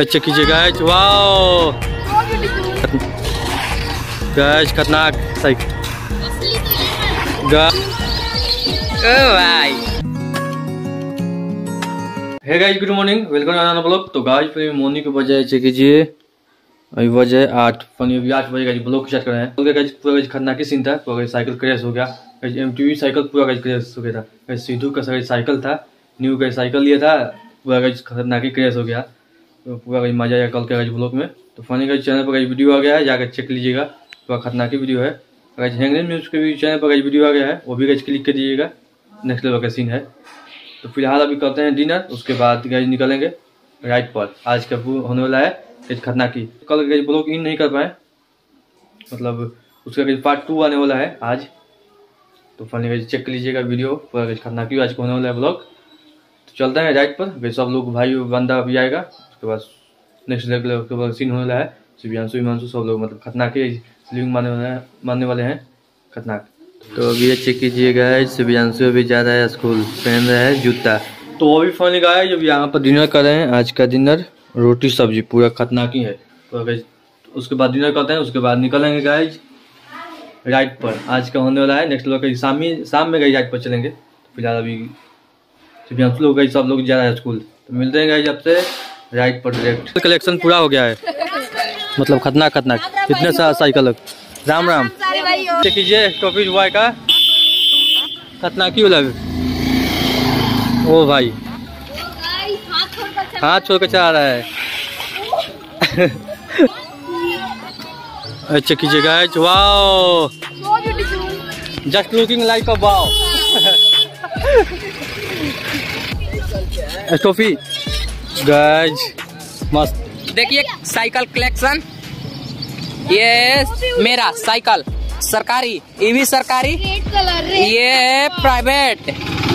अच्छा कीजिए guys, wow guys खतरनाक hey guys, good morning, welcome to blog. तो गाइस मॉर्निंग के बजाय चेक कीजिए अभी वजह 8, अभी 8 बजे गाइस ब्लॉग स्टार्ट कर रहे हैं। तो गाइस पूरा गाइस खतरनाक सीन था, पूरा गाइस साइकिल क्रैश हो गया, एमटीबी साइकिल पूरा गाइस क्रैश हो गया था। गाइस सिद्धू का साइकिल था, न्यू गाइस साइकिल लिया था, पूरा गाइस खतरनाक ही क्रैश हो गया। तो पूरा गाइस मजा आया कल के गाइस ब्लॉग में। तो फनी गाइस चैनल पर गाइस वीडियो आ गया है, जाकर चेक लीजिएगा, पूरा खतरनाक वीडियो है। गाइस हैंगरेन न्यूज़ के भी चैनल पर गाइस वीडियो आ गया है, वो भी गाइस क्लिक कर दीजिएगा, नेक्स्ट लेवल का सीन है। तो फिलहाल अभी करते हैं डिनर, उसके बाद गाइस निकलेंगे राइड पर। आज का होने वाला है गाइस खतरनाक, कल गाइस ब्लॉग इन नहीं कर पाए, मतलब उसका गाइस पार्ट 2 आने वाला है आज। तो फनी गाइस चेक लीजिएगा वीडियो, पूरा गाइस खतरनाक आज होने वाला है ब्लॉग। तो चलते हैं राइड पर, गाइस सब लोग भाई बंदा भी आएगा, उसके बाद नेक्स्ट लेवल के बाद सीन होने वाला है। शिव्यांशु हिमांशु सब लोग मतलब खतरनाक ही मानने वाले हैं, खतरनाक। तो अभी ये चेक कीजिएगा, शिव्यांशु अभी जा रहा है स्कूल, पहन रहा है जूता। तो वो भी फनी गाइस जब यहाँ पर डिनर कर रहे हैं, आज का डिनर रोटी सब्जी पूरा खतरनाक ही है। तो गाइस उसके बाद डिनर करते हैं, उसके बाद निकलेंगे गाइस राइड पर, आज का होने वाला है नेक्स्ट लेवल। शाम में गाइस राइड पर चलेंगे। फिलहाल अभी शिव्यांशु लोग सब लोग जा रहा है स्कूल। तो मिलते हैं गाइस आपसे राइट पर डायरेक्ट। कलेक्शन पूरा हो गया है, मतलब खतरनाक खतरनाक कितने सारा साइकिल। राम राम चेक कीजिए स्टॉपी बॉय का खतरनाक ही लग, ओ भाई हाथ छोड़कर चला रहा है। अच्छा कीजिए guys, wow just looking like a wow. Stoppie guys मस्त देखिए साइकिल कलेक्शन, ये मेरा साइकिल सरकारी, ये भी सरकारी, ये प्राइवेट,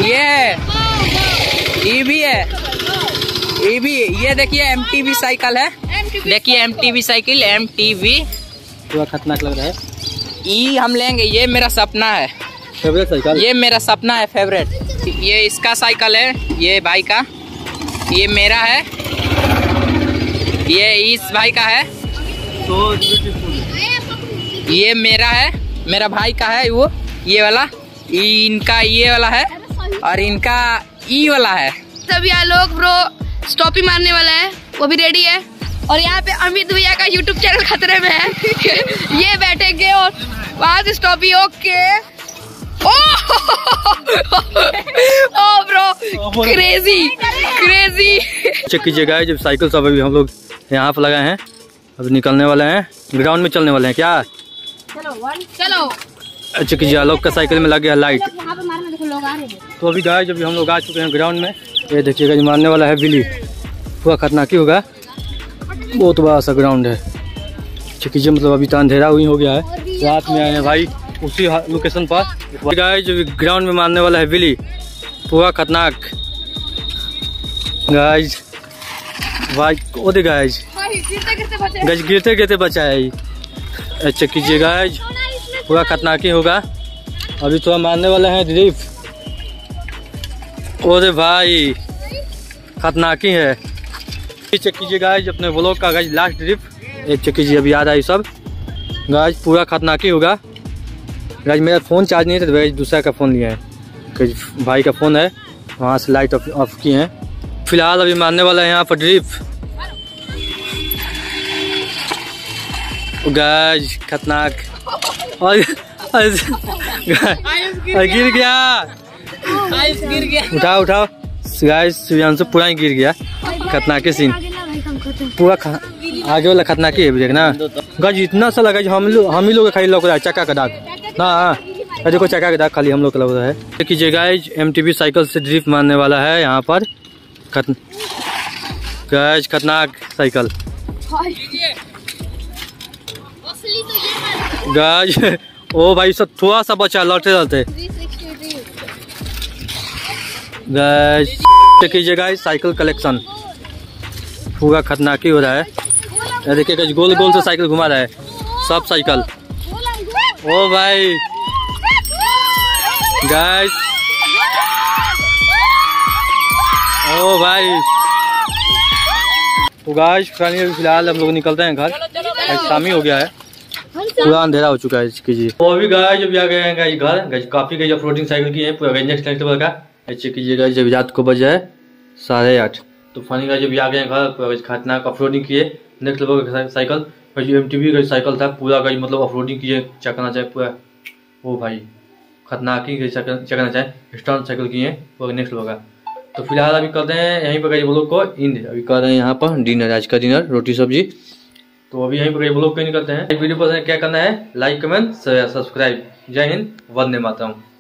ये भी है, ये भी। ये देखिए एमटीबी साइकिल है, देखिए एमटीबी साइकिल, एमटीबी पूरा खतरनाक लग रहा है। ये हम लेंगे, ये मेरा सपना है फेवरेट साइकिल, ये मेरा सपना है फेवरेट। ये इसका साइकिल है, ये भाई का, ये मेरा है, ये इस भाई का है, तो ये मेरा है, मेरा भाई का है वो, ये वाला, इनका ये वाला है, और इनका ई वाला है। सब यहाँ लोग ब्रो स्टॉपी मारने वाला है, वो भी रेडी है। और यहाँ पे अमित भैया का यूट्यूब चैनल खतरे में है। ये बैठेंगे और वहाँ से stoppie, okay bro crazy crazy. Check कीजिए गाइस जब साइकिल सब अभी हम लोग यहाँ पर लगाए हैं, अभी निकलने वाले हैं, ग्राउंड में चलने वाले हैं क्या। चलो अच्छा कीजिए, लोग का साइकिल में लग गया लाइट। तो अभी गाइस जब हम लोग आ चुके हैं ग्राउंड में, ये देखिएगा जो मारने वाला है बिल्ली, पूरा खतरनाक ही होगा, बहुत बड़ा सा ग्राउंड है। चेक कीजिए, मतलब अभी तो अंधेरा हुई हो गया है, रात में आए हैं भाई उसी लोकेशन पर। गाइस जो ग्राउंड में मारने वाला है बिल्ली, पूरा खतरनाक गाइस, वाइक ओदे गाइस, गाइस गिरते गिरते बचा है। अच्छा कीजिए गाइस पूरा खतरनाक ही होगा, अभी थोड़ा मारने वाला है ड्रिफ्ट, ओदे भाई खतरनाक ही है। चेक कीजिए गाइस अपने व्लॉग का गाइस लास्ट ड्रिफ्ट, एक चेक कीजिए अभी याद आई सब गाइस, पूरा खतरनाक ही होगा। गाइस मेरा फ़ोन चार्ज नहीं था, गाइस दूसरा का फ़ोन लिया है, भाई का फ़ोन है, वहाँ से लाइट ऑफ किए हैं। फिलहाल अभी मारने वाला है यहाँ पर ड्रिप, गाइस खतरनाक, और गिर गया, उठाओ उठाओ गाइस, शिव्यांशु पूरा ही गिर गया, खतरनाक सीन पूरा आगे वाला खतरनाक है देखना। गाइस इतना सा लगा हम ही लोग खाली लग रहा है, चक्का का दाग ना, देखो चक्का के दाग खाली हम लोग का लग रहा है। चेक कीजिए गाइस एमटीबी साइकिल से ड्रिफ्ट मारने वाला है यहाँ पर, गाइस खतरनाक साइकिल, गाइस ओ भाई सब थोड़ा सा बचा लौटे लौटे। गाइस चेक कीजिए गाइस साइकिल कलेक्शन, पूरा खतरनाक ही हो रहा है, देखिए गाइस गोल गोल से साइकिल घुमा रहा है सब साइकिल, ओ भाई गाइस, ओ भाई उगाश खानी फिलहाल हम लोग निकलते हैं घर, शाम ही हो गया है, पूरा अंधेरा हो चुका है इसकी जी। तो अभी गाइस जब आ गए हैं गाइस घर, काफी गाइस फ्लोटिंग साइकिल की है पूरा गाइस नेक्स्ट लेवल का। चेक कीजिएगा जब रात को बजे है 8:30। तो फाइनली गाइस जब आ गए हैं घर, पूरा गाइस खतरनाक अपलोडिंग किए नेक्स्ट लेवल का साइकिल। जो MTB का साइकिल था पूरा गाइस मतलब अपलोडिंग किए, चकना चाहिए पूरा, वो भाई खतरनाक ही चकना चाहिए स्टॉन साइकिल किए पूरा नेक्स्ट लेवल का। तो फिलहाल अभी करते हैं यहीं पर गाइस ब्लॉग को इंड, अभी कर रहे हैं यहाँ पर डिनर, आज का डिनर रोटी सब्जी। तो अभी यहीं पर गाइस ब्लॉग को इंड करते हैं। वीडियो पसंद क्या करना है, लाइक कमेंट सब्सक्राइब। जय हिंद, वंदे मातरम।